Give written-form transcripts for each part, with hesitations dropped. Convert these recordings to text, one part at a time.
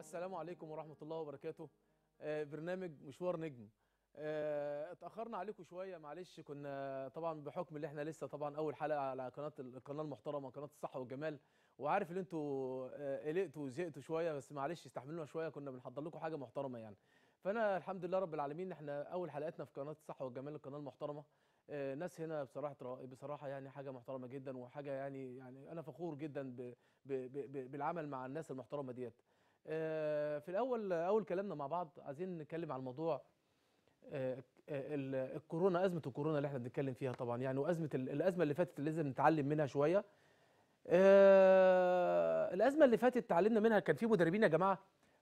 السلام عليكم ورحمة الله وبركاته. برنامج مشوار نجم. اتأخرنا عليكم شوية، معلش. كنا طبعا بحكم اللي احنا لسه طبعا أول حلقة على القناة المحترمة قناة الصحة والجمال، وعارف اللي انتوا قلقتوا وزهقتوا شوية، بس معلش استحملونا شوية، كنا بنحضر لكم حاجة محترمة يعني. فأنا الحمد لله رب العالمين، احنا أول حلقتنا في قناة الصحة والجمال القناة المحترمة. ناس هنا بصراحه يعني حاجه محترمه جدا، وحاجه يعني انا فخور جدا بالعمل مع الناس المحترمه ديت. في اول كلامنا مع بعض عايزين نتكلم على الموضوع الكورونا، ازمه الكورونا اللي احنا بنتكلم فيها طبعا يعني، وازمه الازمه اللي فاتت اللي لازم نتعلم منها شويه. الازمه اللي فاتت اتعلمنا منها، كان في مدربين يا جماعه،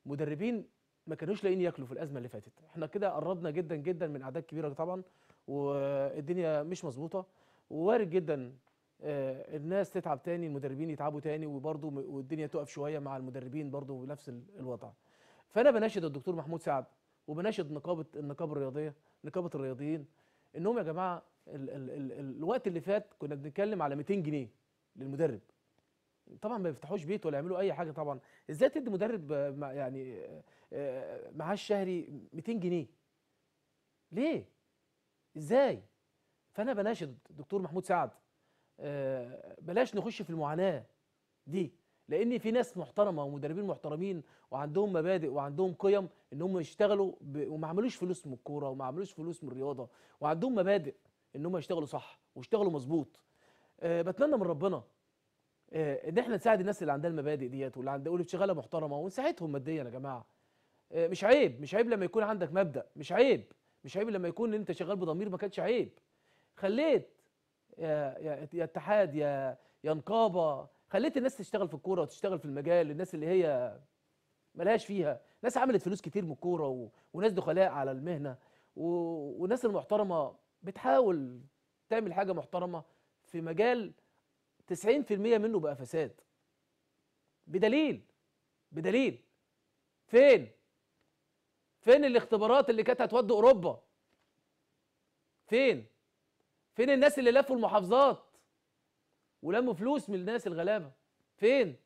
مدربين ما كانوش لاقيين ياكلوا في الازمه اللي فاتت. احنا كده قربنا جدا جدا من اعداد كبيره طبعا، والدنيا مش مظبوطه، ووارد جدا الناس تتعب تاني، المدربين يتعبوا تاني، وبرضه والدنيا تقف شويه مع المدربين برضه بنفس الوضع. فانا بناشد الدكتور محمود سعد، وبناشد النقابه الرياضيه، نقابه الرياضيين، انهم يا جماعه الوقت اللي فات كنا بنتكلم على 200 جنيه للمدرب. طبعا ما بيفتحوش بيت ولا يعملوا اي حاجه طبعا، ازاي تدي مدرب يعني معاش شهري 200 جنيه؟ ليه؟ ازاي؟ فانا بناشد الدكتور محمود سعد، بلاش نخش في المعاناه دي، لان في ناس محترمه ومدربين محترمين وعندهم مبادئ وعندهم قيم ان هم يشتغلوا وما عملوش فلوس من الكوره وما عملوش فلوس من الرياضه، وعندهم مبادئ ان هم يشتغلوا صح ويشتغلوا مظبوط. بتمنى من ربنا ان احنا نساعد الناس اللي عندها المبادئ ديت واللي عندها شغاله محترمه، ونساعدهم ماديا يا جماعه. مش عيب، مش عيب لما يكون عندك مبدا، مش عيب، مش عيب لما يكون انت شغال بضمير، ما كانش عيب. خليت يا اتحاد يا نقابه، خليت الناس تشتغل في الكوره وتشتغل في المجال، الناس اللي هي ملهاش فيها، ناس عملت فلوس كتير من الكوره وناس دخلاء على المهنه، والناس المحترمه بتحاول تعمل حاجه محترمه في مجال 90% منه بقى فساد. بدليل فين الاختبارات اللي كانت هتودي اوروبا؟ فين الناس اللي لفوا المحافظات ولموا فلوس من الناس الغلابه؟ فين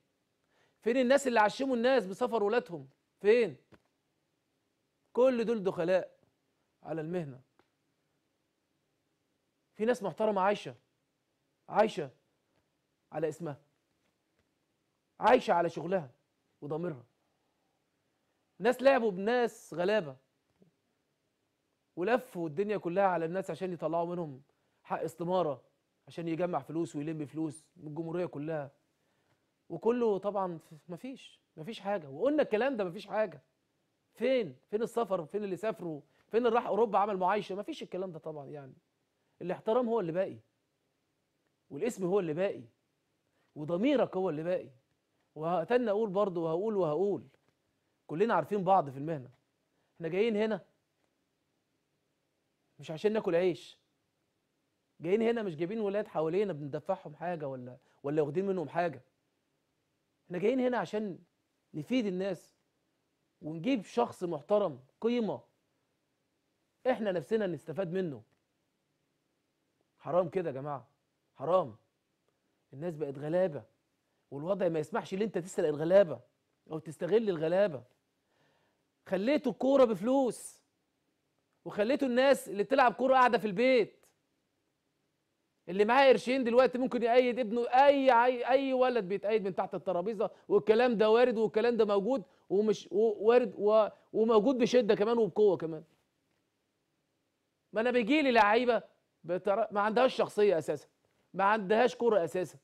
الناس اللي عشموا الناس بسفر ولادهم؟ فين كل دول دخلاء على المهنه؟ في ناس محترمه عايشه على اسمها، عايشه على شغلها وضميرها. ناس لعبوا بناس غلابه ولفوا الدنيا كلها على الناس عشان يطلعوا منهم حق استماره، عشان يجمع فلوس ويلم فلوس من الجمهوريه كلها، وكله طبعا مفيش حاجه. وقلنا الكلام ده، مفيش حاجه. فين السفر؟ فين اللي سافروا؟ فين اللي راح اوروبا عمل معايشه؟ مفيش الكلام ده طبعا يعني. الاحترام هو اللي باقي، والاسم هو اللي باقي، وضميرك هو اللي باقي. وهتنى اقول برضه وهقول كلنا عارفين بعض في المهنه. احنا جايين هنا مش عشان ناكل عيش، جايين هنا مش جايبين ولاد حوالينا بندفعهم حاجه ولا واخدين منهم حاجه. احنا جايين هنا عشان نفيد الناس ونجيب شخص محترم قيمه احنا نفسنا نستفاد منه. حرام كده يا جماعه، حرام. الناس بقت غلابه، والوضع ما يسمحش ان انت تسرق الغلابه او تستغل الغلابه. خليتوا الكوره بفلوس، وخليتوا الناس اللي بتلعب كوره قاعده في البيت. اللي معاه قرشين دلوقتي ممكن يأيد ابنه، اي ولد بيتأيد من تحت الترابيزه، والكلام ده وارد، والكلام ده موجود، ومش وارد وموجود بشده كمان وبقوه كمان. ما انا بيجي لي لعيبه ما عندهاش شخصيه اساسا، ما عندهاش كوره اساسا،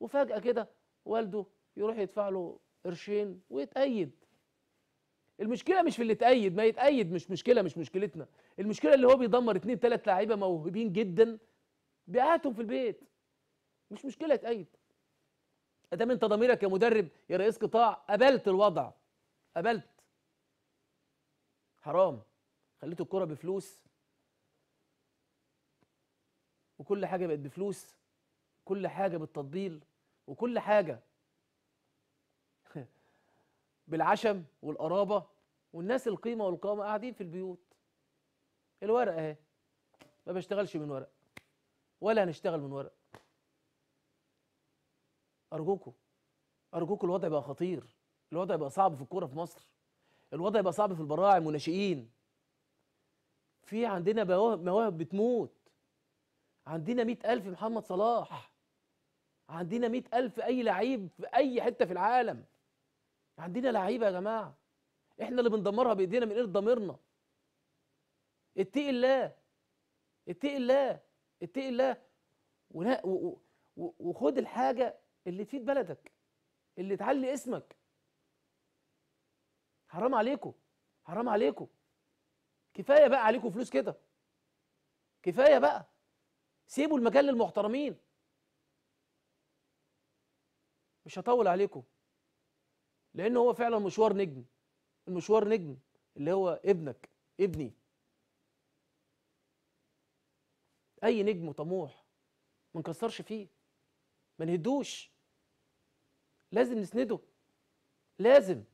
وفجاه كده والده يروح يدفع له قرشين ويتأيد. المشكله مش في اللي اتأيد، ما يتأيد مش مشكله، مش مشكلتنا. المشكله اللي هو بيدمر 2 3 لعيبه موهوبين جدا بيقعدهم في البيت. مش مشكله يتأيد، ادام انت ضميرك يا مدرب يا رئيس قطاع قبلت الوضع، قبلت. حرام. خليتوا الكوره بفلوس، وكل حاجه بقت بفلوس، كل حاجه بالتطبيل، وكل حاجه بالعشم والقرابه، والناس القيمه والقامه قاعدين في البيوت. الورق اهي، ما بشتغلش من ورق ولا هنشتغل من ورق. ارجوكوا الوضع بقى خطير، الوضع يبقى صعب في الكوره في مصر، الوضع يبقى صعب في البراعم والناشئين. في عندنا مواهب بتموت، عندنا 100,000 محمد صلاح، عندنا 100,000 اي لعيب في اي حته في العالم، عندنا لعيبه يا جماعه احنا اللي بندمرها بايدينا من غير ضميرنا. اتقي الله اتقي الله اتقي الله، وخد الحاجه اللي تفيد بلدك، اللي تعلي اسمك. حرام عليكم حرام عليكم، كفايه بقى عليكم فلوس كده، كفايه بقى، سيبوا المكان للمحترمين. مش هطول عليكم لان هو فعلا مشوار نجم، المشوار نجم اللي هو ابنك ابني، اي نجم طموح ما نكسرش فيه، ما نهدوش، لازم نسنده. لازم.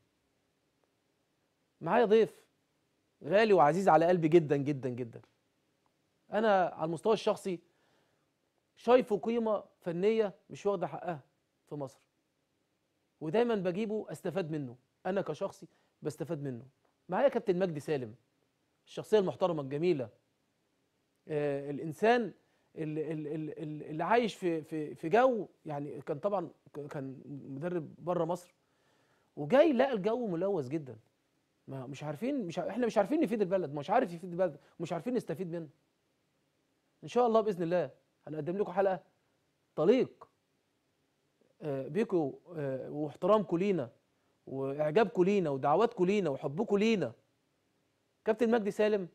معايا ضيف غالي وعزيز على قلبي جدا جدا جدا، انا على المستوى الشخصي شايفه قيمه فنيه مش واخده حقها في مصر، ودايما بجيبه استفاد منه، انا كشخصي بستفاد منه. معايا كابتن مجدي سالم، الشخصيه المحترمه الجميله، الانسان اللي عايش في جو، يعني كان طبعا كان مدرب بره مصر وجاي لقى الجو ملوث جدا، ما مش عارفين، احنا مش عارفين نفيد البلد، مش عارف يفيد البلد، مش عارفين نستفيد منه. ان شاء الله باذن الله هنقدم لكم حلقه طليق بيكم واحترامكم لينا واعجابكم لينا ودعواتكم لينا وحبكم لينا. كابتن مجدي سالم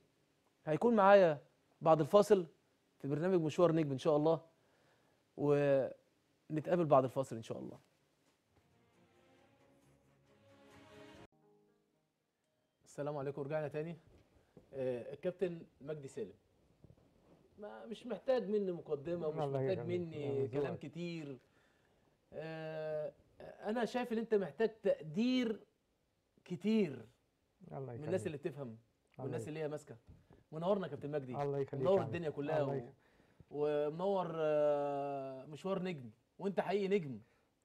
هيكون معايا بعد الفاصل في برنامج مشوار نجم ان شاء الله، ونتقابل بعد الفاصل ان شاء الله. السلام عليكم، رجعنا تاني. الكابتن مجدي سالم مش محتاج مني مقدمه ومش محتاج مني كلام كتير. انا شايف ان انت محتاج تقدير كتير من الناس اللي بتفهم والناس اللي هي ماسكه. منورنا يا كابتن مجدي، الله يخليك، منور الدنيا كلها ومنور مشوار نجم، وانت حقيقي نجم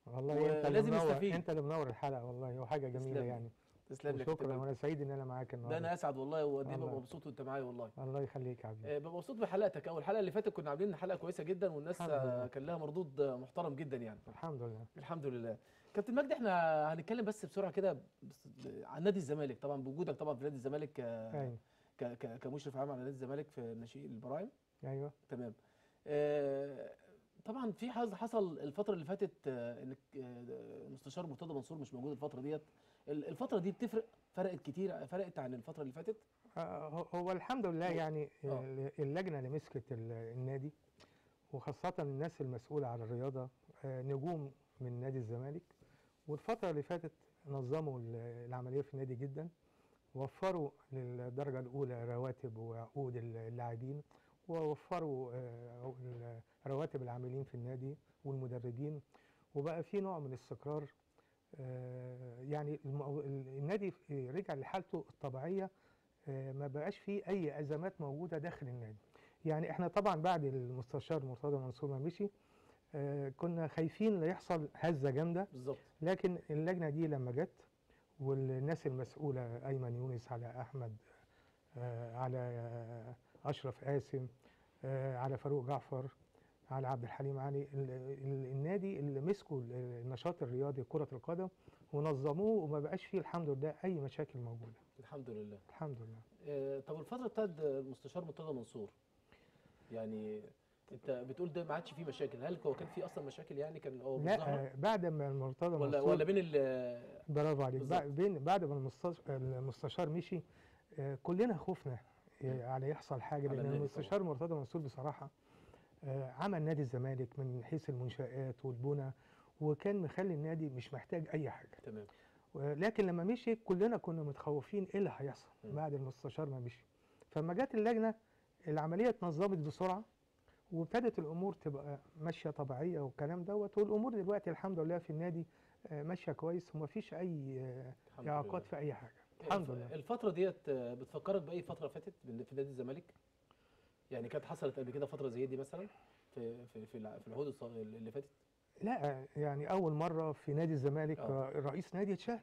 والله، انت لازم تستفيد، انت اللي منور الحلقه والله، وحاجه جميله يعني. تسلم لك، شكرا، وانا سعيد ان انا معاك النهارده. لا انا اسعد والله، وقد ايه ببقى مبسوط وانت معايا والله. الله يخليك يا عبد. ببقى مبسوط بحلقتك، اول حلقه اللي فاتت كنا عاملين حلقه كويسه جدا والناس كان لها مردود محترم جدا يعني. الحمد لله الحمد لله. كابتن مجدي احنا هنتكلم بس بسرعه كده عن نادي الزمالك، طبعا بوجودك طبعا في نادي الزمالك كمشرف عام على نادي الزمالك في ناشئين البراعم. ايوه تمام. طبعا في حصل الفتره اللي فاتت ان المستشار مرتضى منصور مش موجود الفتره ديت، الفتره دي بتفرق، فرقت كتير، فرقت عن الفتره اللي فاتت. هو الحمد لله يعني اللجنه اللي مسكت النادي وخاصه الناس المسؤوله عن الرياضه نجوم من نادي الزمالك، والفتره اللي فاتت نظموا العمليه في النادي جدا، وفروا للدرجه الاولى رواتب وعقود اللاعبين، ووفروا رواتب العاملين في النادي والمدربين، وبقى في نوع من الاستقرار. يعني النادي رجع لحالته الطبيعيه، ما بقاش فيه اي ازمات موجوده داخل النادي. يعني احنا طبعا بعد المستشار مرتضى منصور ما مشي كنا خايفين يحصل هزه جامده بالظبط، لكن اللجنه دي لما جت والناس المسؤوله أيمن يونس على أحمد على أشرف قاسم على فاروق جعفر على عبد الحليم علي، النادي اللي مسكوا النشاط الرياضي كرة القدم ونظموه، وما بقاش فيه الحمد لله أي مشاكل موجودة. الحمد لله الحمد لله. طب الفترة بتاعت المستشار مرتضى منصور، يعني انت بتقول ده ما عادش فيه مشاكل، هل هو كان فيه اصلا مشاكل؟ يعني كان هو لا بعد ما مرتضى منصور ولا بين ال، برافو عليك، بعد ما المستشار مشي كلنا خفنا على يحصل حاجه، لان المستشار مرتضى منصور بصراحه عمل نادي الزمالك من حيث المنشآت والبنى، وكان مخلي النادي مش محتاج اي حاجه. تمام. لكن لما مشي كلنا كنا متخوفين ايه اللي هيحصل بعد المستشار ما مشي. فلما جت اللجنه العمليه اتنظمت بسرعه، وابتدت الامور تبقى ماشيه طبيعيه والكلام دوت، والامور دلوقتي الحمد لله في النادي ماشيه كويس ومفيش اي اعاقات في اي حاجه. الحمد لله. الفتره ديت بتفكرك باي فتره فاتت في نادي الزمالك؟ يعني كانت حصلت قبل كده فتره زي دي مثلا في العقود اللي فاتت؟ لا يعني اول مره في نادي الزمالك رئيس نادي اتشال.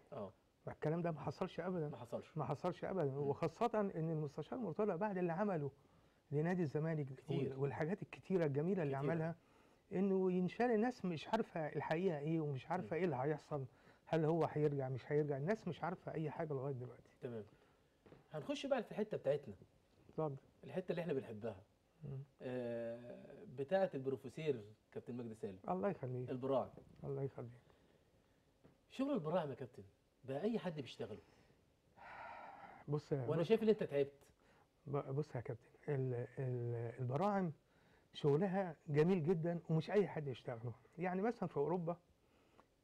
الكلام ده ما حصلش ابدا، ما حصلش ابدا، وخاصه ان المستشار مرتضى بعد اللي عمله لنادي الزمالك كتير والحاجات الكتيره الجميله اللي عملها، انه ينشال الناس مش عارفه الحقيقه ايه ومش عارفه ايه اللي هيحصل، هل هو هيرجع مش هيرجع، الناس مش عارفه اي حاجه لغايه دلوقتي. تمام. هنخش بقى في الحته بتاعتنا. اتفضل. الحته اللي احنا بنحبها. بتاعه البروفيسير كابتن مجدي سالم. الله يخليك. البراع. الله يخليك. شغل البراع يا كابتن بقى اي حد بيشتغله. بص وانا شايف ان انت تعبت. بص يا كابتن، البراعم شغلها جميل جدا ومش اي حد يشتغله. يعني مثلا في اوروبا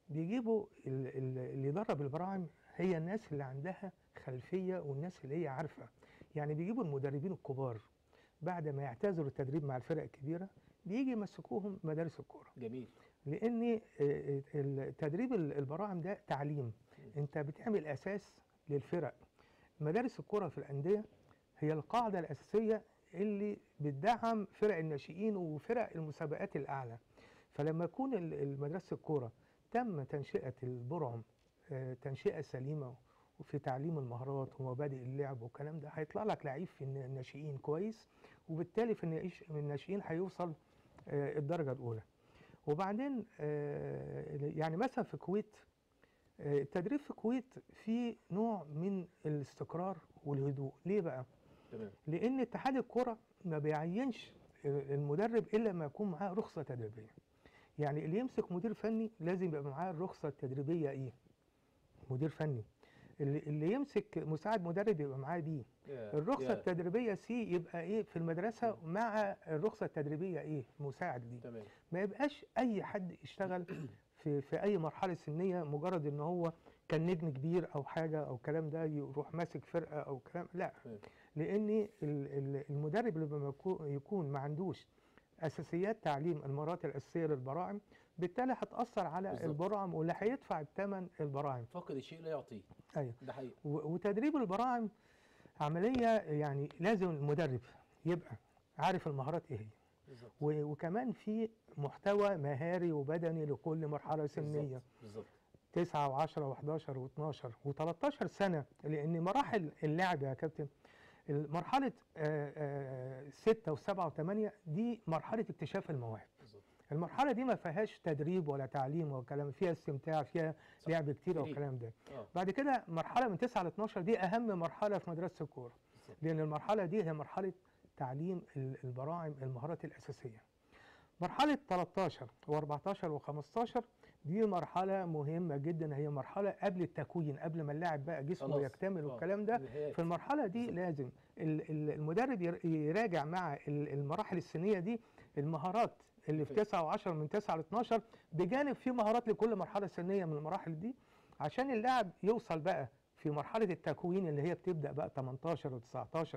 بيجيبوا اللي يدرب البراعم هي الناس اللي عندها خلفيه والناس اللي هي عارفه، يعني بيجيبوا المدربين الكبار بعد ما يعتذروا التدريب مع الفرق الكبيره بيجي يمسكوهم مدارس الكوره. جميل. لان تدريب البراعم ده تعليم، انت بتعمل اساس للفرق. مدارس الكوره في الانديه هي القاعده الاساسيه اللي بتدعم فرق الناشئين وفرق المسابقات الاعلى. فلما يكون مدرسه الكوره تم تنشئه البرعم تنشئه سليمه وفي تعليم المهارات ومبادئ اللعب والكلام ده، هيطلع لك لعيب في الناشئين كويس، وبالتالي في الناشئين هيوصل الدرجه الاولى. وبعدين يعني مثلا في الكويت، التدريب في الكويت فيه نوع من الاستقرار والهدوء. ليه بقى؟ لان اتحاد الكره ما بيعينش المدرب الا لما يكون معاه رخصه تدريبيه. يعني اللي يمسك مدير فني لازم يبقى معاه الرخصه التدريبيه ايه؟ مدير فني. اللي يمسك مساعد مدرب يبقى معاه بي. الرخصه التدريبيه سي يبقى ايه في المدرسه مع الرخصه التدريبيه ايه؟ مساعد دي. تمام. ما يبقاش اي حد يشتغل في اي مرحله سنيه مجرد ان هو كان نجم كبير او حاجه او الكلام ده يروح ماسك فرقه او كلام، لا. لان المدرب اللي لما يكون ما عندوش اساسيات تعليم المهارات الاساسيه للبراعم، بالتالي هتاثر على بالزبط. البراعم واللي هيدفع الثمن البراعم. فقد الشيء لا يعطيه. ايوه ده حقيقي. وتدريب البراعم عمليه، يعني لازم المدرب يبقى عارف المهارات ايه هي، وكمان في محتوى مهاري وبدني لكل مرحله سنيه. بالظبط. 9 و10 و11 و12 و13 سنه، لان مراحل اللعب يا كابتن مرحله 6 و7 و8 دي مرحله اكتشاف المواهب. المرحله دي ما فيهاش تدريب ولا تعليم ولا كلام، فيها استمتاع، فيها لعب كتير والكلام ده. بعد كده مرحله من 9 ل 12 دي اهم مرحله في مدرسه الكوره، لان المرحله دي هي مرحله تعليم البراعم المهارات الاساسيه. مرحله 13 و14 و15 دي مرحله مهمه جدا، هي مرحله قبل التكوين، قبل ما اللاعب بقى جسمه يكتمل والكلام ده. في المرحله دي لازم المدرب يراجع مع المراحل السنيه دي المهارات اللي في 9 و10 من 9 ل 12، بجانب في مهارات لكل مرحله سنيه من المراحل دي، عشان اللاعب يوصل بقى في مرحله التكوين اللي هي بتبدا بقى 18 و19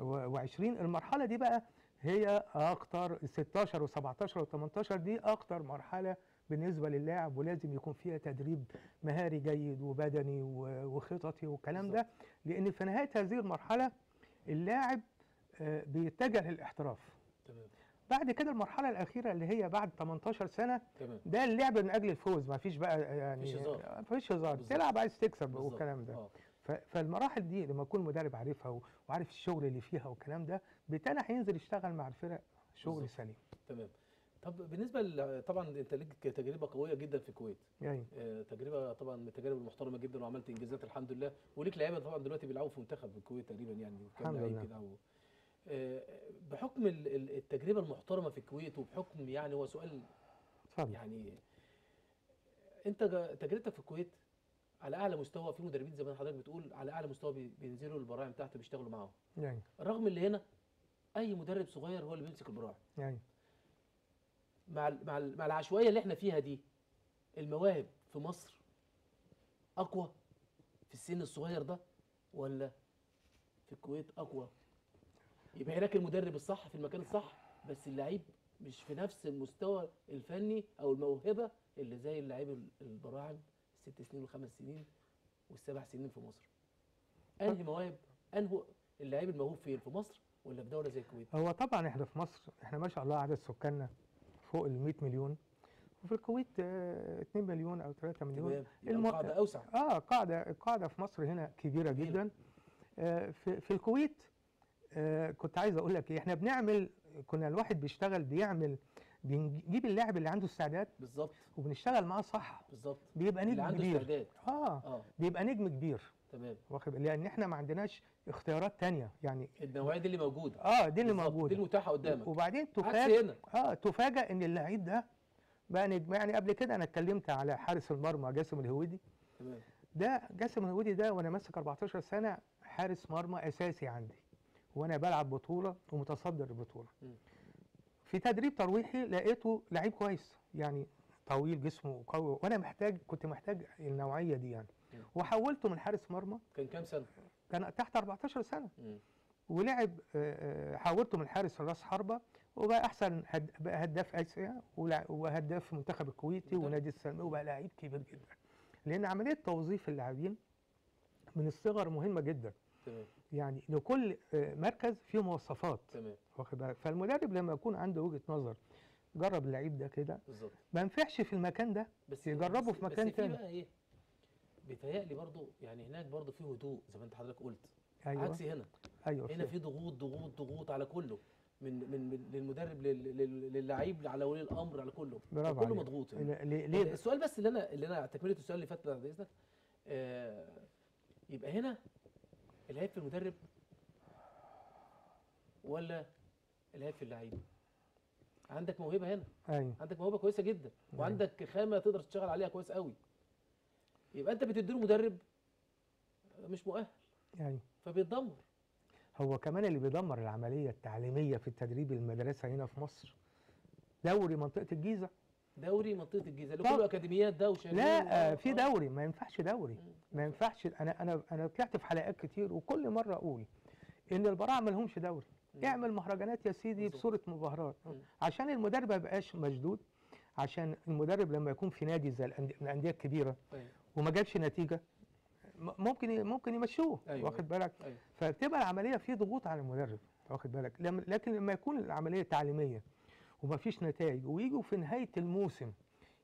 و20. المرحله دي بقى هي اكتر، 16 و17 و18 دي اكتر مرحله بالنسبه للاعب، ولازم يكون فيها تدريب مهاري جيد وبدني وخططي والكلام ده، لان في نهايه هذه المرحله اللاعب بيتجه للاحتراف. تمام. بعد كده المرحله الاخيره اللي هي بعد 18 سنه، ده اللعب من اجل الفوز، ما فيش بقى يعني مفيش هزار، تلعب عايز تكسب والكلام ده. فالمراحل دي لما يكون المدرب عارفها وعارف الشغل اللي فيها والكلام ده، بالتالي هينزل يشتغل مع الفرق شغل بالزبط. سليم. تمام. طب بالنسبه طبعا انت ليك تجربه قويه جدا في الكويت. يعني تجربه طبعا من التجارب المحترمه جدا، وعملت انجازات الحمد لله، وليك لعيبه طبعا دلوقتي بيلعبوا في منتخب الكويت تقريبا، يعني كام لعيب كده. بحكم التجربه المحترمه في الكويت، وبحكم يعني هو سؤال فضل. يعني انت تجربتك في الكويت على اعلى مستوى، في مدربين زي ما حضرتك بتقول على اعلى مستوى بينزلوا البراعم بتاعته بيشتغلوا معاهم، يعني رغم اللي هنا اي مدرب صغير هو اللي بيمسك البراعم، يعني مع العشوائيه اللي احنا فيها دي، المواهب في مصر اقوى في السن الصغير ده ولا في الكويت اقوى؟ يبقى هناك المدرب الصح في المكان الصح، بس اللعيب مش في نفس المستوى الفني او الموهبه اللي زي اللعيب البراعم 6 سنين و5 سنين و7 سنين في مصر. انهي مواهب، انهو اللعيب الموهوب فين، في مصر ولا في دوله زي الكويت؟ هو طبعا احنا في مصر، احنا ما شاء الله عدد سكاننا فوق ال 100 مليون، وفي الكويت 2 مليون او 3 مليون. القاعده اوسع. القاعده في مصر هنا كبيره جدا. في الكويت كنت عايز اقول لك احنا كنا الواحد بيجيب اللاعب اللي عنده استعداد بالظبط وبنشتغل معاه صح بالظبط، بيبقى نجم كبير. بيبقى نجم كبير تمام، واخد لان احنا ما عندناش اختيارات تانية يعني. النوعيه دي اللي موجوده دي اللي موجوده، دي المتاحه قدامك. وبعدين تفاجئ تفاجئ ان اللعيب ده بقى نجم. يعني قبل كده انا اتكلمت على حارس المرمى جسم الهويدي تمام. ده جسم الهويدي ده وانا ماسك 14 سنه حارس مرمى اساسي عندي، وانا بلعب بطوله ومتصدر البطوله. في تدريب ترويحي لقيته لعيب كويس يعني، طويل جسمه قوي، وانا كنت محتاج النوعيه دي يعني. وحولته من حارس مرمى. كان كام سنه؟ كان تحت 14 سنه. ولعب، حولته من حارس راس حربه وبقى احسن، بقى هداف اسيا وهداف المنتخب الكويتي ونادي السلمية، وبقى لعيب كبير جدا. لان عمليه توظيف اللاعبين من الصغر مهمه جدا. تمام. يعني لكل مركز فيه مواصفات. تمام. واخد بالك؟ فالمدرب لما يكون عنده وجهه نظر، جرب اللعيب ده كده بالظبط، ما نفعش في المكان ده بس يجربه في مكان ثاني. بس في بقى ايه؟ بيتهيألي برضه يعني هناك برضه في هدوء زي ما انت حضرتك قلت. أيوة. عكس هنا. ايوه. هنا في ضغوط ضغوط ضغوط على كله، من للمدرب للعيب، على ولي الامر، على كله. برافو عليك. كله مضغوط يعني. السؤال بس اللي انا تكمله السؤال اللي فات بعد اذنك، يبقى هنا العيب في المدرب ولا العيب في اللعيب؟ عندك موهبه هنا. أيوة. عندك موهبه كويسه جدا. أيوة. وعندك خامه تقدر تشتغل عليها كويس قوي. يبقى انت بتديله مدرب مش مؤهل. أيوة. فبيتدمر. هو كمان اللي بيدمر العمليه التعليميه في التدريب المدرسه هنا في مصر دوري منطقه الجيزه اللي كله اكاديميات ده وشغال. لا، في دوري ما ينفعش. انا طلعت في حلقات كتير وكل مره اقول ان البراعه ما لهمش دوري. اعمل مهرجانات يا سيدي بصوره مبهرات عشان المدرب ما يبقاش مشدود، عشان المدرب لما يكون في نادي زي الانديه الكبيره وما جابش نتيجه ممكن يمشوه. أيوة. واخد بالك؟ أيوة. فبتبقى العمليه في ضغوط على المدرب، واخد بالك؟ لكن لما يكون العمليه تعليميه وما فيش نتائج، ويجوا في نهايه الموسم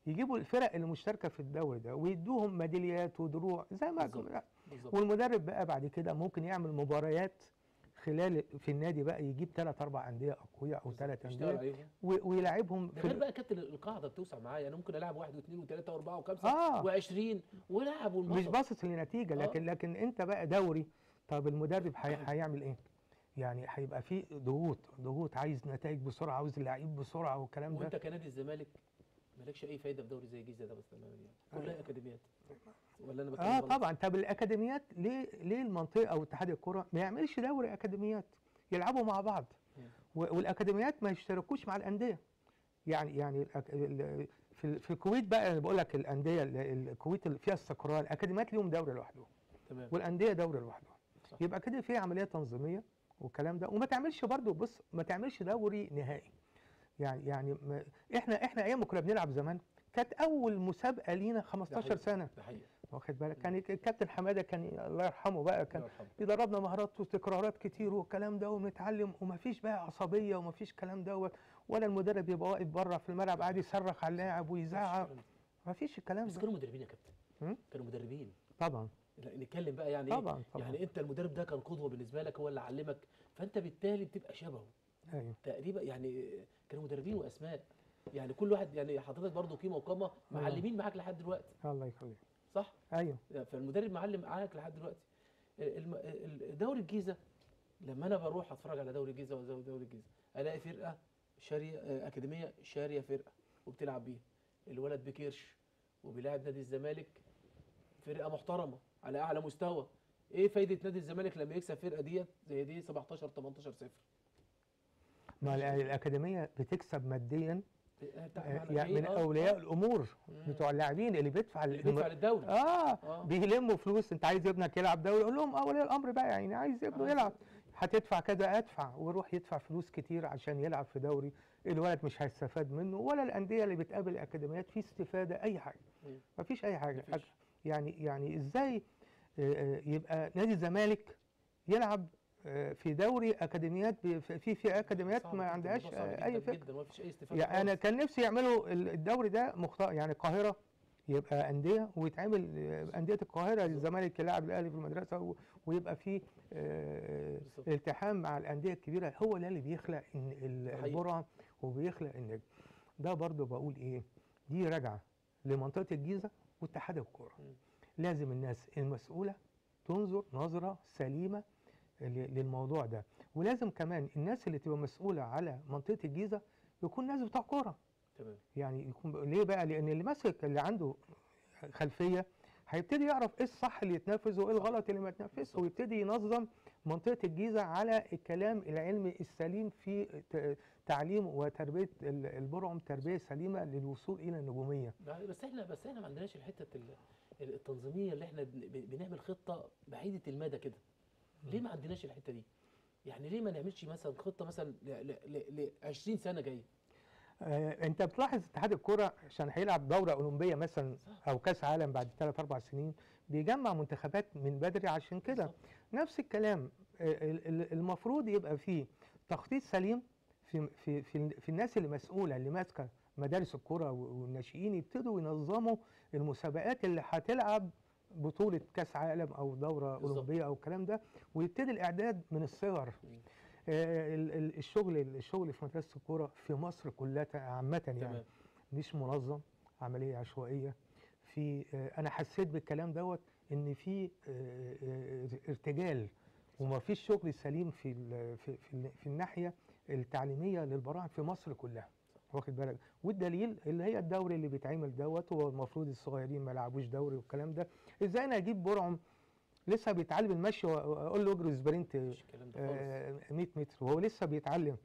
يجيبوا الفرق المشتركه في الدوري ده ويدوهم ميداليات ودروع زي ما بالظبط. والمدرب بقى بعد كده ممكن يعمل مباريات في النادي، بقى يجيب 3-4 انديه اقوياء او 3 انديه ويلاعبهم. ده غير بقى كابتن القاعده بتوسع معايا، يعني ممكن العب 1 و2 و3 و4 و5 و20 والعب مش باصص للنتيجه. لكن انت بقى دوري، طب المدرب هيعمل ايه؟ يعني هيبقى في ضغوط، عايز نتائج بسرعه، عاوز اللعيب بسرعه والكلام ده. وانت كنادي الزمالك مالكش اي فايده في دوري زي الجيزه ده، بس كلها اكاديميات ولا انا بتكلم؟ طبعا. طب الاكاديميات ليه المنطقه او اتحاد الكره ما يعملش دوري اكاديميات يلعبوا مع بعض؟ والاكاديميات ما يشتركوش مع الانديه يعني في الكويت بقى. انا بقول لك الانديه الكويت اللي فيها استقرار، الاكاديميات ليهم دوري لوحدهم والانديه دوري لوحدهم. يبقى كده في عمليه تنظيميه والكلام ده. وما تعملش برضه، بص، ما تعملش دوري نهائي يعني احنا ايام ما كنا بنلعب زمان كانت اول مسابقه لينا 15 سنه. ده حقيقي. واخد بالك؟ كان الكابتن حماده كان الله يرحمه بقى، كان بيدربنا مهارات وتكرارات كتير والكلام ده، وبنتعلم، ومفيش بقى عصبيه ومفيش كلام دوت، ولا المدرب يبقى واقف بره في الملعب قاعد يصرخ على اللاعب ويزعق، مفيش الكلام ده. بس كانوا مدربين يا كابتن، كانوا مدربين طبعا. نتكلم بقى يعني طبعاً. يعني انت المدرب ده كان قدوه بالنسبه لك، هو اللي علمك، فانت بالتالي بتبقى شبهه. أيوة. تقريبا يعني كانوا مدربين واسماء، يعني كل واحد يعني حضرتك برضه قيمه وقامه، معلمين معاك لحد دلوقتي. الله يخليك. صح؟ ايوه. فالمدرب معلم معاك لحد دلوقتي. دوري الجيزه لما انا بروح اتفرج على دوري الجيزه الاقي فرقه شاريه، اكاديميه شاريه فرقه وبتلعب بيها، الولد بكيرش وبيلاعب نادي الزمالك، فرقه محترمه على اعلى مستوى. ايه فايده نادي الزمالك لما يكسب فرقه ديت زي دي 17-18-0؟ ما الاكاديميه بتكسب ماديا يعني من اولياء الامور بتوع اللاعبين اللي بيدفع للدوري. بيلموا فلوس، انت عايز ابنك يلعب دوري، قول لهم اولياء الامر بقى يعني عايز ابنه يلعب، هتدفع كذا ادفع، ويروح يدفع فلوس كتير عشان يلعب في دوري الولد مش هيستفاد منه، ولا الانديه اللي بتقابل الاكاديميات في استفاده اي حاجه. مفيش اي حاجه. يعني ازاي يبقى نادي الزمالك يلعب في دوري اكاديميات، في اكاديميات ما عندهاش اي فكره، ما فيش اي استفاده يعني. انا كان نفسي يعملوا الدوري ده يعني القاهره يبقى انديه، ويتعمل انديه القاهره، الزمالك يلعب الاهلي في المدرسه، ويبقى في التحام مع الانديه الكبيره. هو ده اللي بيخلق البرعه وبيخلق النجم. ده برضو بقول ايه، دي راجعه لمنطقه الجيزه واتحاد الكوره. لازم الناس المسؤوله تنظر نظره سليمه للموضوع ده، ولازم كمان الناس اللي تبقى مسؤوله على منطقه الجيزه يكون ناس بتاع كوره. تمام. يعني يكون ليه بقى؟ لان اللي ماسك اللي عنده خلفيه هيبتدي يعرف ايه الصح اللي يتنفذ وايه الغلط اللي ما يتنفذش، ويبتدي ينظم منطقه الجيزه على الكلام العلمي السليم في تعليم وتربيه البرعم تربيه سليمه للوصول الى النجوميه. بس احنا ما عندناش الحته التنظيميه اللي احنا بنعمل خطه بعيده المدى كده. ليه ما عندناش الحته دي؟ يعني ليه ما نعملش مثلا خطه مثلا ل 20 سنه جايه؟ انت بتلاحظ اتحاد الكوره عشان هيلعب دوره اولمبيه مثلا او كاس عالم بعد 3-4 سنين بيجمع منتخبات من بدري، عشان كده نفس الكلام. المفروض يبقى فيه تخطيط سليم في في في, في الناس اللي مسؤوله اللي ماسكه مدارس الكوره والناشئين، يبتدوا ينظموا المسابقات اللي هتلعب بطوله كاس عالم او دوره اولمبيه او الكلام ده، ويبتدي الاعداد من الصغر. الشغل في مدرسه الكوره في مصر كلها عامه يعني تمام. مش منظم، عمليه عشوائيه. في انا حسيت بالكلام دوت ان في ارتجال ومفيش شغل سليم في في في, في الناحيه التعليميه للبراعم في مصر كلها، واخد بالك؟ والدليل اللي هي الدوري اللي بيتعمل دوت، هو المفروض الصغيرين ما يلعبوش دوري والكلام ده. ازاي انا اجيب برعم لسه بيتعلم المشي واقول له اجري سبرنت 100 متر وهو لسه بيتعلم؟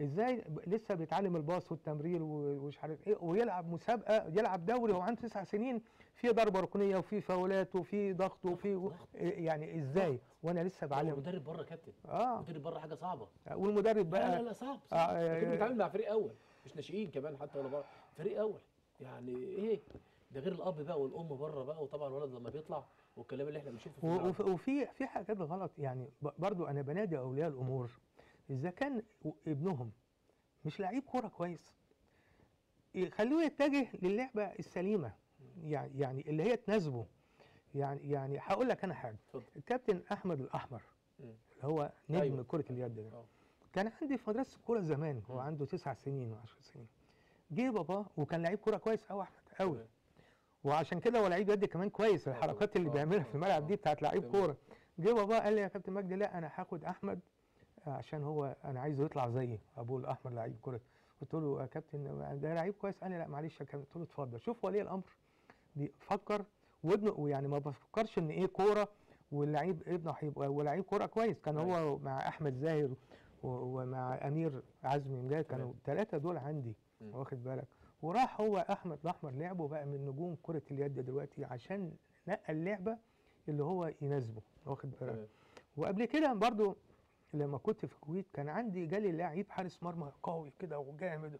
ازاي لسه بيتعلم الباص والتمرير ومش عارف ايه، ويلعب مسابقه يلعب دوري وهو عنده 9 سنين، في ضربه ركنيه وفي فاولات وفي ضغط وفي يعني ازاي وانا لسه بعلم؟ المدرب بره كابتن، المدرب بره حاجه صعبه. والمدرب بقى لا صعب. لكن بيتعامل مع فريق اول، مش ناشئين كمان حتى ولا بره، فريق اول. يعني ايه ده غير الاب بقى والام بره بقى، وطبعا الولد لما بيطلع والكلام اللي احنا بنشوفه. وفي حاجات غلط يعني. برضو انا بنادي اولياء الامور، اذا كان ابنهم مش لعيب كوره كويس خلوه يتجه للعبه السليمه يعني اللي هي تناسبه. يعني هقول لك انا حاجه، الكابتن احمد الاحمر اللي هو نجم كره اليد ده، كان عندي في مدرسه الكوره زمان، هو عنده 9 سنين و10 سنين. جه بابا وكان لعيب كوره كويس قوي احمد قوي، وعشان كده هو لعيب يد كمان كويس، الحركات اللي بيعملها في الملعب دي بتاعت لعيب كوره. جه بابا قال لي يا كابتن مجدي لا انا هاخد احمد عشان هو انا عايزه يطلع زيي، ابوه الاحمر لعيب كوره. قلت له يا كابتن ده لعيب كويس، قال لي لا معلش يا كابتن. قلت له اتفضل. شوف ولي الامر بيفكر وابنه، يعني ما بفكرش ان ايه كوره واللعيب ابنه هيبقى ولعيب كوره كويس. كان هو مع احمد زاهر ومع امير عزمي مجاهد، كانوا الثلاثه دول عندي، واخد بالك؟ وراح هو احمد الاحمر لعبه بقى من نجوم كره اليد دلوقتي، عشان نقى اللعبه اللي هو يناسبه، واخد بالك؟ وقبل كده برضو لما كنت في الكويت كان عندي جالي لعيب حارس مرمى قوي كده وجامد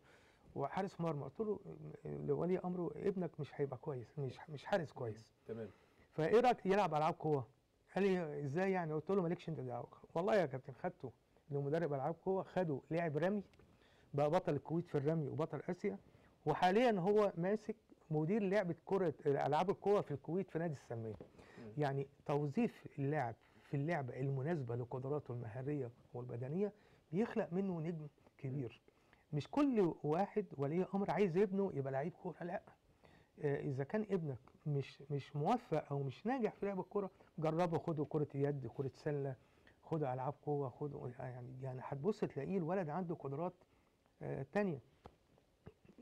وحارس مرمى. قلت له لولي امره ابنك مش هيبقى كويس، مش حارس كويس. تمام. فايه رايك يلعب العاب قوه؟ قال لي ازاي يعني؟ قلت له مالكش انت دعوه. والله يا كابتن خدته لمدرب العاب قوه، خده لاعب رمي بقى بطل الكويت في الرمي وبطل اسيا، وحاليا هو ماسك مدير لعبه كره العاب القوه في الكويت في نادي السلمية. يعني توظيف اللاعب في اللعبه المناسبه لقدراته المهاريه والبدنيه بيخلق منه نجم كبير. مش كل واحد ولي امر عايز ابنه يبقى لعيب كوره، لا. اذا كان ابنك مش موفق او مش ناجح في لعب الكوره، جربه، خده كره يد، كره سله، خده العاب قوه، خده يعني هتبص تلاقيه الولد عنده قدرات تانيه.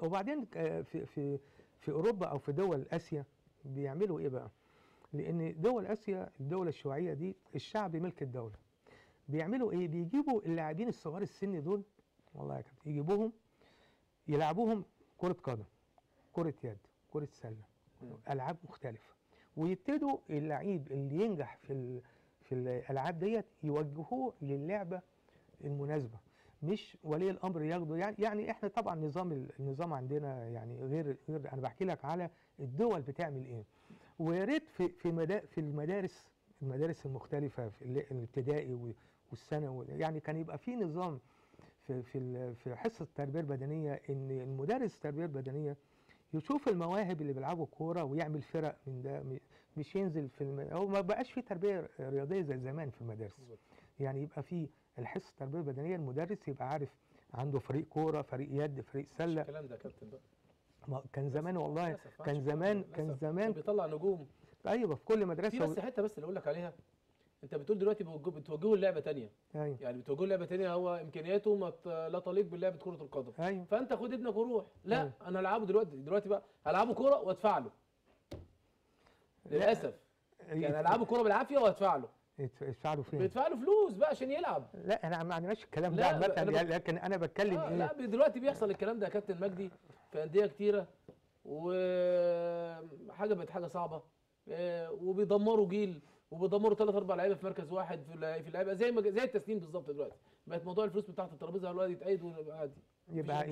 وبعدين في في في اوروبا او في دول اسيا بيعملوا ايه بقى؟ لان دول اسيا الدول الشيوعيه دي الشعب ملك الدوله. بيعملوا ايه؟ بيجيبوا اللاعبين الصغار السن دول، والله يا كابتن، يجيبوهم يلعبوهم كره قدم، كره يد، كره سله، العاب مختلفه، ويبتدوا اللعيب اللي ينجح في الالعاب ديت يوجهوه للعبه المناسبه، مش ولي الامر ياخده. يعني احنا طبعا النظام عندنا يعني غير انا بحكي لك على الدول بتعمل ايه. ويا ريت في المدارس المختلفه، في الابتدائي والثانوي، يعني كان يبقى في نظام في حصه التربيه البدنيه، ان المدرس التربيه البدنيه يشوف المواهب اللي بيلعبوا كوره ويعمل فرق من ده، مش ينزل هو ما بقاش في تربيه رياضيه زي زمان في المدارس. يعني يبقى في الحصه التربيه البدنيه المدرس يبقى عارف عنده فريق كوره، فريق يد، فريق سله. الكلام ده يا كابتن بقى كان زمان، والله كان زمان، كان زمان بيطلع نجوم. ايوه في كل مدرسه في بس حته بس اللي اقول لك عليها، انت بتقول دلوقتي بتوجهوا لعبه ثانيه. أيوة. يعني بتوجهوا لعبه ثانيه، هو امكانياته لا تليق بلعبه كره القدم. أيوة. فانت خد ابنك وروح. لا أيوة. انا هلعبه دلوقتي بقى هلعبه كوره وادفع له. للاسف يعني هلعبه كوره بالعافيه وادفع له. ادفع له فين؟ بيدفع له فلوس بقى عشان يلعب. لا انا ما عندناش الكلام ده عامه، لكن انا بتكلم ايه؟ لا دلوقتي بيحصل الكلام ده يا كابتن مجدي في انديه كتيره، وحاجه بقت حاجه صعبه، وبيدمروا جيل وبيدمروا 3 4 لعيبه في مركز واحد في اللعيبه، زي التسنين بالظبط. دلوقتي بقت موضوع الفلوس من تحت الترابيزه، الواحد يتقيد ويبقى عادي.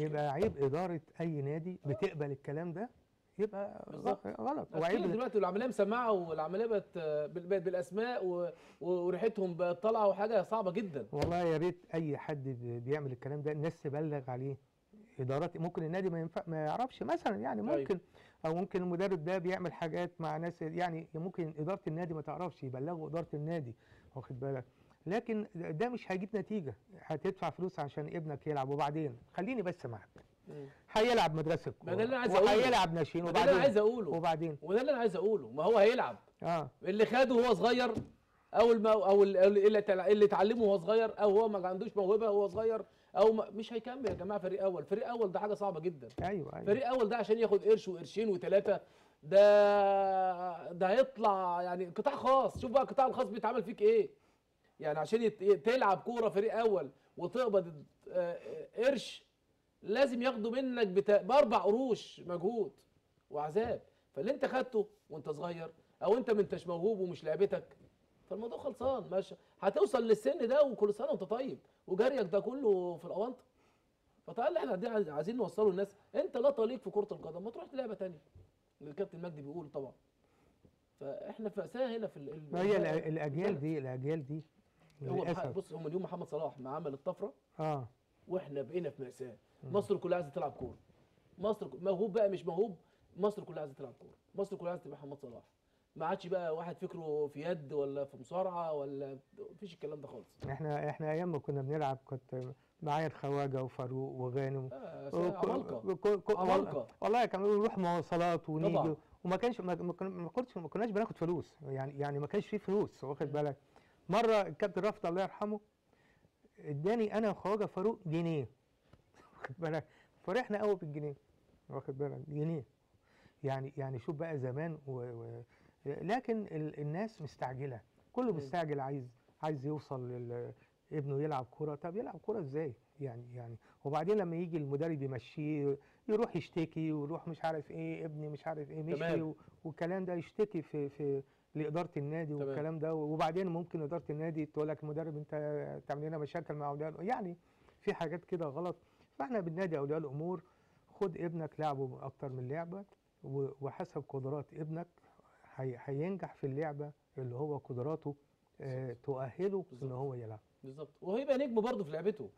يبقى عيب اداره اي نادي بتقبل الكلام ده، يبقى غلط. وعيب دلوقتي العمليه مسمعه، والعمليه بقت بالاسماء وريحتهم بقت طالعه، وحاجه صعبه جدا. والله يا ريت اي حد بيعمل الكلام ده الناس تبلغ عليه، ادارات. ممكن النادي ما يعرفش مثلا، يعني ممكن، او ممكن المدرب ده بيعمل حاجات مع ناس، يعني ممكن اداره النادي ما تعرفش، يبلغوا اداره النادي، واخد بالك. لكن ده مش هيجيب نتيجه، هتدفع فلوس عشان ابنك يلعب وبعدين خليني بس معاك. هيلعب مدرسه كوره، ده اللي انا عايز اقوله، وهيلعب ناشئين، وبعدين ده اللي انا عايز اقوله، وده اللي انا عايز اقوله. ما هو هيلعب اللي خده وهو صغير، او اللي اتعلمه وهو صغير، او هو ما عندوش موهبه وهو صغير، او مش هيكمل يا جماعه. فريق اول ده حاجه صعبه جدا. ايوه فريق اول ده عشان ياخد قرش وقرشين و3، ده هيطلع يعني قطاع خاص. شوف بقى القطاع الخاص بيتعمل فيك ايه، يعني عشان تلعب كوره فريق اول وتقبض قرش لازم ياخدوا منك ب4 قروش مجهود وعذاب. فاللي انت خدته وانت صغير، او انت ما انتش موهوب ومش لعبتك، فالموضوع خلصان. ماشي، هتوصل للسن ده وكل سنه وانت طيب، وجريك ده كله في الاونطه. فتعالى احنا عايزين نوصله للناس، انت لا تليق في كره القدم، ما تروح لعبه ثانيه. الكابتن مجدي بيقول طبعا، فاحنا في اساها هنا في هي الاجيال دي للاسف. بص، من يوم محمد صلاح ما عمل الطفره واحنا بقينا في مأساة. مصر كلها عايزه تلعب كوره، مصر موهوب بقى مش موهوب، مصر كلها عايزه تلعب كوره، مصر كلها عايزه تبقى محمد صلاح. ما عادش بقى واحد فكره في يد ولا في مصارعه ولا مفيش الكلام ده خالص. احنا ايام ما كنا بنلعب كنت معايا الخواجه وفاروق وغانم عمالقه، والله كانوا نروح مواصلات ونيجي، وما كانش ما كناش بناخد فلوس، يعني ما كانش في فلوس، واخد بالك. مره الكابتن رفت الله يرحمه اداني انا وخواجه فاروق جنيه، واخد بالك، فرحنا قوي بالجنيه، واخد بالك، جنيه. يعني شوف بقى زمان لكن الناس مستعجله، كله مستعجل، عايز يوصل ابنه يلعب كوره. طب يلعب كوره ازاي؟ يعني وبعدين لما يجي المدرب يمشيه، يروح يشتكي ويروح مش عارف ايه، ابني مش عارف ايه مشي، والكلام ده يشتكي في لاداره النادي والكلام ده. وبعدين ممكن اداره النادي تقول لك المدرب انت تعمل لنا مشاكل مع اولياء، يعني في حاجات كده غلط. فاحنا بالنادي اولياء الامور، خد ابنك لعبه اكتر من لعبه، وحسب قدرات ابنك هينجح في اللعبه اللي هو قدراته تؤهله ان هو يلعب. بالظبط، وهيبقى نجم برضه في لعبته.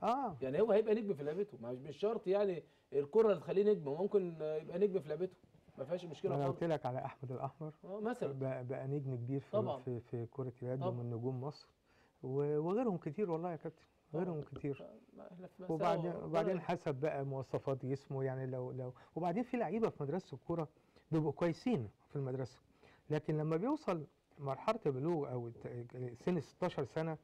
يعني هو هيبقى نجم في لعبته، مش شرط يعني الكره اللي تخليه نجم، ممكن يبقى نجم في لعبته، ما فيهاش مشكله خالص. انا قلت لك على احمد الأحمر مثلا، بقى نجم كبير في كره اليد، ومن نجوم مصر وغيرهم كتير، والله يا كابتن غيرهم كتير. وبعدين حسب بقى مواصفات جسمه، يعني لو وبعدين في لعيبه في مدرسه الكوره بيبقوا كويسين في المدرسه، لكن لما بيوصل مرحله البلوغ او سن 16 سنه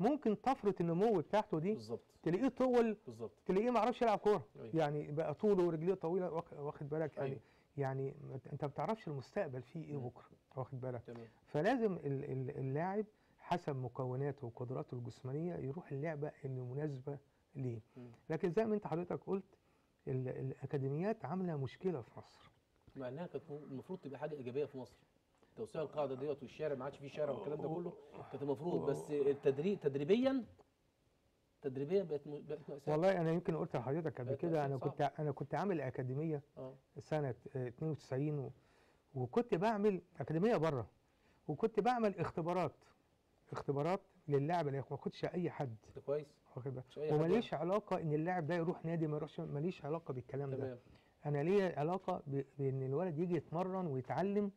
ممكن طفره النمو بتاعته دي بالظبط تلاقيه طول، بالظبط تلاقيه ما عرفش يلعب كوره. يعني بقى طوله ورجليه طويله، واخد بالك. يعني انت ما بتعرفش المستقبل فيه ايه بكره، واخد بالك. فلازم اللاعب حسب مكوناته وقدراته الجسمانيه يروح اللعبه اللي مناسبه ليه. لكن زي ما انت حضرتك قلت، الاكاديميات عامله مشكله في مصر، مع انها كانت المفروض تبقى حاجه ايجابيه في مصر. توسيع القاعده ديت والشارع، ما عادش فيه شارع والكلام ده كله، كانت المفروض. بس تدريبيا بقت مأساة. والله انا يمكن قلت لحضرتك قبل كده، انا كنت عامل اكاديميه سنه 92، وكنت بعمل اكاديميه بره، وكنت بعمل اختبارات اختبارات للاعب اللي ما ياخدش اي حد كويس وماليش علاقه ان اللاعب ده يروح نادي ما يروحش، ماليش علاقه بالكلام ده. انا ليه علاقه بان الولد يجي يتمرن ويتعلم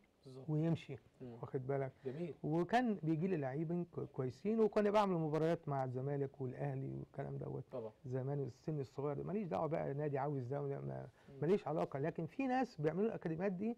ويمشي واخد بالك. جميل. وكان بيجي لي لاعبين كويسين، وكان بعمل مباريات مع الزمالك والاهلي والكلام دوت زمان. السن الصغير ماليش دعوه بقى نادي عاوز ده، ماليش علاقه. لكن في ناس بيعملوا الاكاديميات دي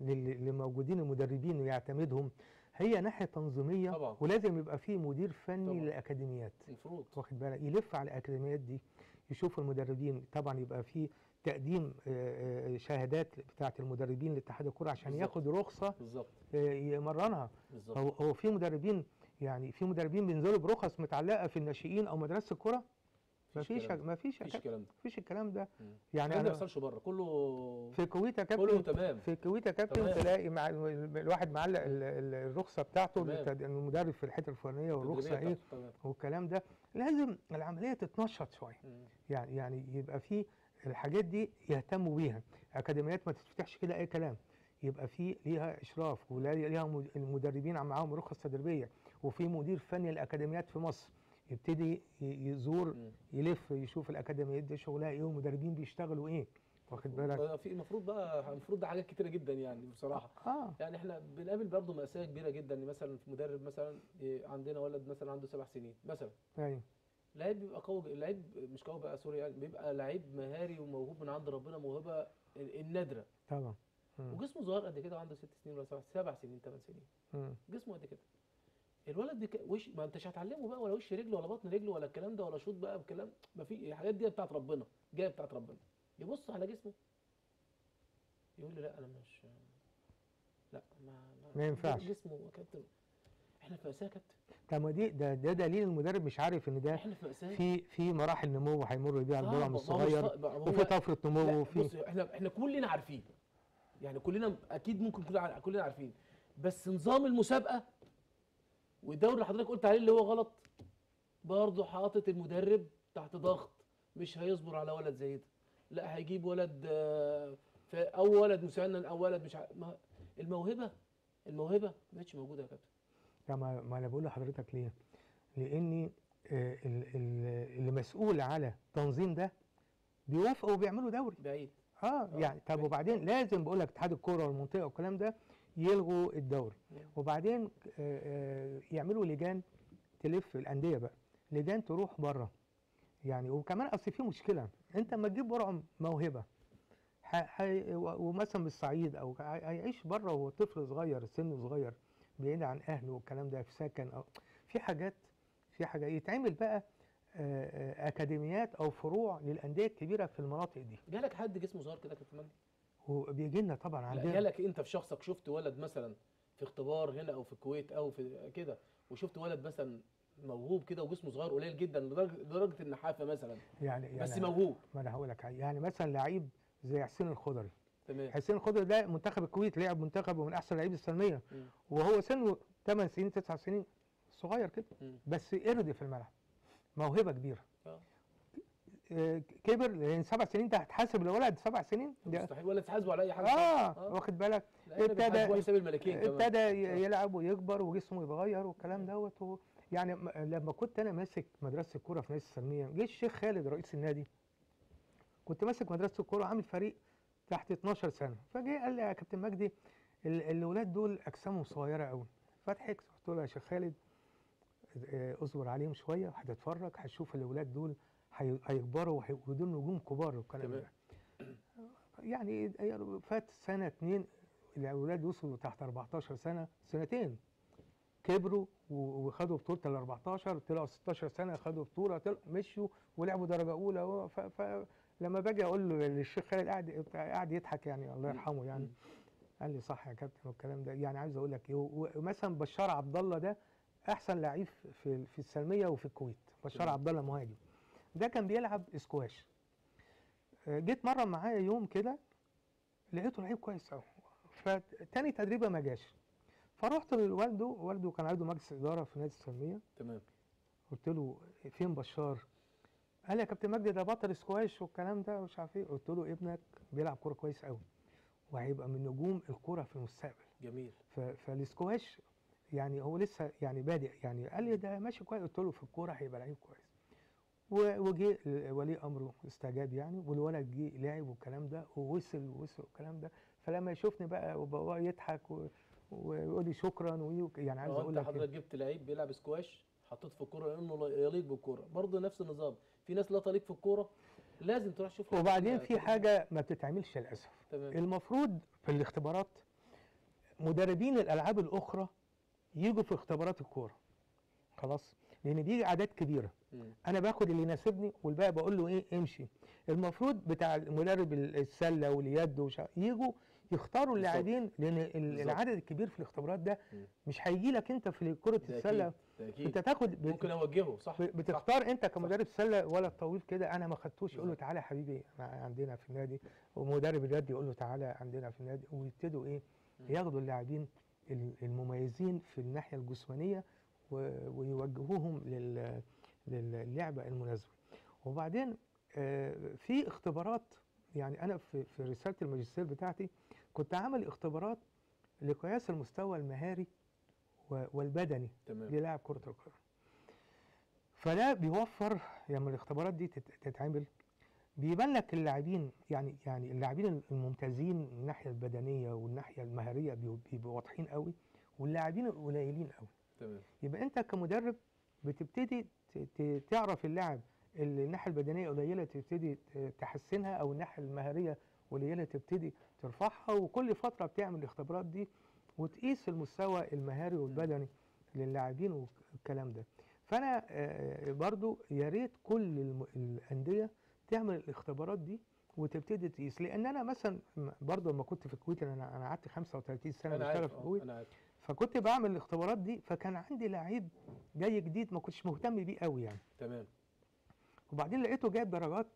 للموجودين المدربين ويعتمدهم، هي ناحيه تنظيميه طبعا. ولازم يبقى فيه مدير فني طبعا. للاكاديميات المفروض واخد بالك يلف على الاكاديميات دي، يشوف المدربين. طبعا يبقى فيه تقديم شهادات بتاعه المدربين لاتحاد الكره عشان بالزبط. ياخد رخصه بالظبط يمرنها. هو في مدربين، يعني في مدربين بينزلوا برخص متعلقه في الناشئين او مدرسه الكره، مفيش الكلام ده. يعني ما بيحصلش بره، كله في الكويت يا كابتن، كله تمام في الكويت يا كابتن. تلاقي مع الواحد معلق الرخصه بتاعته المدرب في الحته الفلانيه والرخصه ايه والكلام ده. لازم العمليه تتنشط شويه، يعني يبقى في الحاجات دي يهتموا بيها. اكاديميات ما تتفتحش كده اي كلام، يبقى في ليها اشراف وليها المدربين معاهم رخص تدريبيه، وفي مدير فني للاكاديميات في مصر يبتدي يزور يلف يشوف الاكاديميات دي شغلها ايه والمدربين بيشتغلوا ايه واخد بالك. في المفروض بقى ده حاجات كتيره جدا يعني بصراحه. يعني احنا بنقابل برضه مأساة كبيره جدا، مثلا في مدرب مثلا عندنا ولد مثلا عنده 7 سنين مثلا، ايوه لعيب بيبقى قوي، لعيب مش قوي بقى سوري، يعني بيبقى لعيب مهاري وموهوب من عند ربنا، موهبه النادره طبعا، وجسمه صغير قد كده وعنده 6 سنين ولا 7 سنين 8 سنين، جسمه قد كده. الولد ده وش ما انتش هتعلمه بقى، ولا وش رجله ولا بطن رجله ولا الكلام ده ولا شوط بقى بكلام، ما في الحاجات دي بتاعت ربنا جايه بتاعت ربنا. يبص على جسمه يقول لي لا انا مش، لا ما ينفعش جسمه يا كابتن. احنا في مأساة يا كابتن. طب ما دي ده دليل المدرب مش عارف ان ده احنا في مأساة، في مراحل نمو هيمر بيها البلع من الصغير وفي طفره نمو وفي. احنا كلنا عارفين، يعني كلنا اكيد ممكن كلنا عارفين، بس نظام المسابقه والدوري اللي حضرتك قلت عليه اللي هو غلط برضه، حاطط المدرب تحت ضغط. مش هيصبر على ولد زي ده، لا هيجيب ولد او ولد مسنن او ولد مش الموهبه ما بقتش موجوده يا كابتن. ما انا بقول لحضرتك ليه؟ لان اللي مسؤول على تنظيم ده بيوافقوا وبيعملوا دوري بعيد. يعني طب بعيد. وبعدين لازم بقول لك اتحاد الكوره والمنطقه والكلام ده يلغوا الدوري، وبعدين يعملوا لجان تلف الانديه بقى، لجان تروح بره. يعني وكمان اصل في مشكله، انت لما تجيب ورقه موهبه ومثلا من الصعيد او هيعيش بره وهو طفل صغير، سنه صغير بعيد عن اهله والكلام ده، في سكن او في حاجات، يتعمل بقى اكاديميات او فروع للانديه الكبيره في المناطق دي. جالك حد جسمه صغير كده كابتن مجدي؟ وبيجي لنا طبعا عندنا. جالك انت في شخصك شفت ولد مثلا في اختبار هنا او في الكويت او في كده، وشفت ولد مثلا موهوب كده وجسمه صغير قليل جدا لدرجه النحافه مثلا، يعني بس موهوب. ما انا هقول لك، يعني مثلا لعيب زي حسين الخضري. تمام. حسين الخضري ده منتخب الكويت، لعب منتخب ومن احسن لعيبه السلميه، وهو سنه 8 سنين 9 سنين صغير كده، بس قرد في الملعب، موهبه كبيره. كبر لان 7 سنين ده هتحاسب لولد 7 سنين ده مستحيل، ولا تحاسبه على اي حاجه. واخد بالك. ابتدى يلعب ويكبر وجسمه يتغير والكلام دوت. يعني لما كنت انا ماسك مدرسه الكوره في نادي السلميه، جه الشيخ خالد رئيس النادي، كنت ماسك مدرسه الكوره عامل فريق تحت 12 سنه، فجه قال لي يا كابتن مجدي الاولاد دول اجسامهم صغيره قوي. فضحكت قلت له يا شيخ خالد اصبر عليهم شويه، هتتفرج هتشوف الاولاد دول هيكبروا ودول نجوم كبار والكلام ده. يعني فات سنه 2 الاولاد وصلوا تحت 14 سنه، سنتين كبروا وخدوا بطوله ال 14، طلعوا 16 سنه خدوا بطوله، مشوا ولعبوا درجه اولى. فلما باجي اقول للشيخ خالد قاعد يضحك، يعني الله يرحمه يعني. قال لي صح يا كابتن والكلام ده. يعني عايز اقول لك مثلا بشار عبد الله ده احسن لعيب في السلميه وفي الكويت بشار عبد الله مهاجم. ده كان بيلعب اسكواش. جيت مره معايا يوم كده لقيته لعيب كويس قوي، فتاني تدريبه ما جاش، فروحت لوالده، والده كان عنده مجلس اداره في نادي السلميه. تمام. قلت له فين بشار؟ قال لي يا كابتن مجدي ده بطل سكواش والكلام ده ومش عارف ايه. قلت له ابنك بيلعب كوره كويس قوي وهيبقى من نجوم الكوره في المستقبل. جميل. فالسكواش يعني هو لسه يعني بادئ يعني. قال لي ده ماشي كويس. قلت له في الكوره هيبقى لعيب كويس. وجه ولي امره استجاب يعني، والولد جه لعب والكلام ده ووصل والكلام ده. فلما يشوفني بقى وباباه يضحك ويقول لي شكرا يعني عايز اقول لك انت حضرتك جبت لعيب بيلعب سكواش حطيت في الكوره لانه يليق بالكوره. برضه نفس النظام، في ناس لا تليق في الكوره لازم تروح تشوفها. وبعدين في حاجه ما بتتعملش للاسف. تمام. المفروض في الاختبارات مدربين الالعاب الاخرى يجوا في اختبارات الكوره خلاص، لان بيجي اعداد كبيره. انا باخد اللي يناسبني والباقي بقول له ايه امشي. المفروض بتاع مدرب السله واليد يجوا يختاروا اللاعبين، لان العدد الكبير في الاختبارات ده مش هيجي لك انت في كره السله. تأكيد. انت تاخد ممكن اوجهه صح، بتختار صح. انت كمدرب سله ولا طويل كده انا ما خدتوش، يقول له تعالى يا حبيبي عندنا في النادي، ومدرب اليد يقول له تعالى عندنا في النادي، ويبتدوا ايه ياخدوا اللاعبين المميزين في الناحيه الجسمانيه ويوجهوهم للعبه المناسبه. وبعدين في اختبارات يعني انا في رساله الماجستير بتاعتي كنت عامل اختبارات لقياس المستوى المهاري والبدني للاعب كره القدم. فده بيوفر لما الاختبارات دي تتعمل بيبان لك اللاعبين يعني اللاعبين الممتازين من الناحيه البدنيه والناحيه المهاريه بيبقوا واضحين قوي، واللاعبين القليلين قوي. تمام. يبقى انت كمدرب بتبتدي تعرف اللاعب اللي الناحيه البدنيه قليله تبتدي تحسنها، او الناحيه المهاريه قليله تبتدي ترفعها، وكل فتره بتعمل الاختبارات دي وتقيس المستوى المهاري والبدني للاعبين والكلام ده. فانا برضو يا ريت كل الانديه تعمل الاختبارات دي وتبتدي تقيس، لان انا مثلا برضو لما كنت في الكويت، انا قعدت 35 سنه بشتغل في الكويت، فكنت بعمل الاختبارات دي، فكان عندي لعيب جاي جديد ما كنتش مهتم بيه قوي يعني. تمام. وبعدين لقيته جايب درجات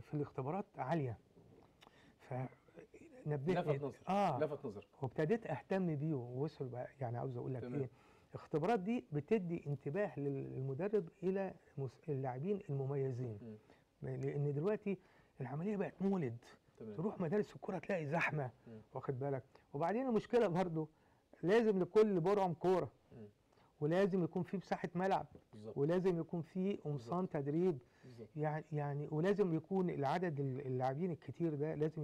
في الاختبارات عاليه، فنبهت لفت نظر. لفت نظر وابتديت اهتم بيه ووصل بقى يعني. عاوز اقول لك ايه، الاختبارات دي بتدي انتباه للمدرب الى اللاعبين المميزين. لان دلوقتي العمليه بقت مولد. تمام. تروح مدارس الكوره تلاقي زحمه، واخد بالك. وبعدين المشكله برضو لازم لكل برعم كوره، ولازم يكون في مساحه ملعب، بالزبط. ولازم يكون في قمصان تدريب، بالزبط. يعني ولازم يكون العدد اللاعبين الكتير ده لازم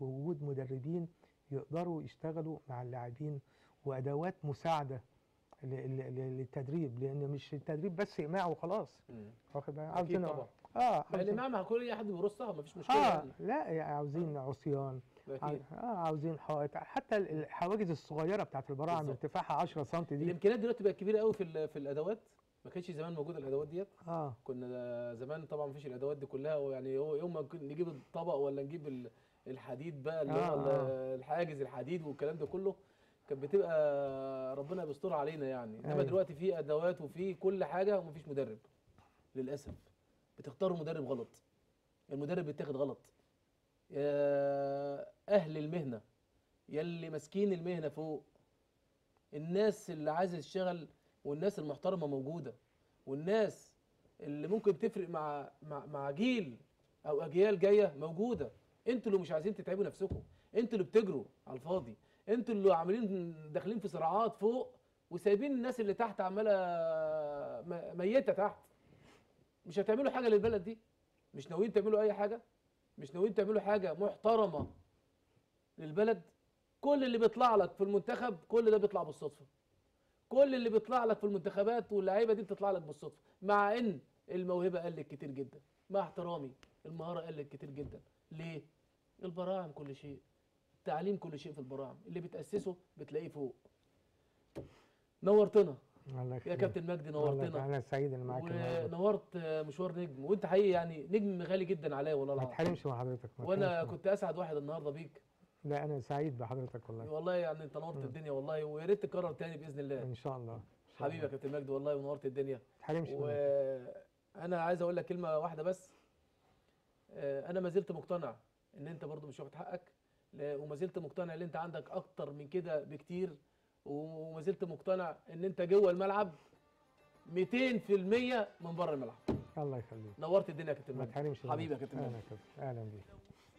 وجود مدربين يقدروا يشتغلوا مع اللاعبين، وادوات مساعده للتدريب، لان مش التدريب بس اقماع وخلاص، واخد بالك. عاوزين طبعا الاقماع مع كل حد بيرصها مفيش مشكله يعني. لا عاوزين عصيان، عاوزين حائط، حتى الحواجز الصغيره بتاعت البراعم ارتفاعها 10 سم دي. الامكانيات دلوقتي بقت كبيره قوي في الادوات، ما كانتش زمان موجوده الادوات ديت. كنا زمان طبعا مفيش الادوات دي كلها، ويعني هو يوم ما نجيب الطبق ولا نجيب الحديد بقى اللي هو الحاجز الحديد والكلام ده كله، كانت بتبقى ربنا بيستر علينا يعني. انما دلوقتي في ادوات وفي كل حاجه، ومفيش مدرب للاسف. بتختاروا مدرب غلط، المدرب بيتاخد غلط. يا اهل المهنه، يا اللي ماسكين المهنه فوق، الناس اللي عايزه تشتغل والناس المحترمه موجوده، والناس اللي ممكن تفرق مع جيل او اجيال جايه موجوده. انتوا اللي مش عايزين تتعبوا نفسكم، انتوا اللي بتجروا على الفاضي، انتوا اللي عاملين داخلين في صراعات فوق وسايبين الناس اللي تحت عماله ميته تحت. مش هتعملوا حاجه للبلد دي، مش ناويين تعملوا اي حاجه، مش ناويين تعملوا حاجه محترمه للبلد. كل اللي بيطلع لك في المنتخب كل ده بيطلع بالصدفه، كل اللي بيطلع لك في المنتخبات واللعيبه دي بتطلع لك بالصدفه، مع ان الموهبه قلت كتير جدا، مع احترامي المهاره قلت كتير جدا. ليه؟ البراعم كل شيء، التعليم كل شيء في البراعم، اللي بتاسسه بتلاقيه فوق. نورتنا يا كابتن مجدي، نورتنا. انا سعيد ان معاك ونورت مشوار نجم، وانت حقيقي يعني نجم غالي جدا عليا والله العظيم. ما تحرمش مع حضرتك. وانا كنت اسعد واحد النهارده بيك. لا انا سعيد بحضرتك والله يعني انت نورت الدنيا والله، ويا ريت تكرر تاني باذن الله. ان شاء الله. حبيبي يا كابتن مجدي والله ونورت الدنيا. وانا عايز اقول لك كلمه واحده بس، انا ما زلت مقتنع ان انت برضو مش واخد حقك، وما زلت مقتنع ان انت عندك اكتر من كده بكتير، وما زلت مقتنع ان انت جوه الملعب 200% من بره الملعب. الله يخليك، نورت الدنيا يا كابتن مجدي. حبيبي يا كابتن مجدي، اهلا بيك.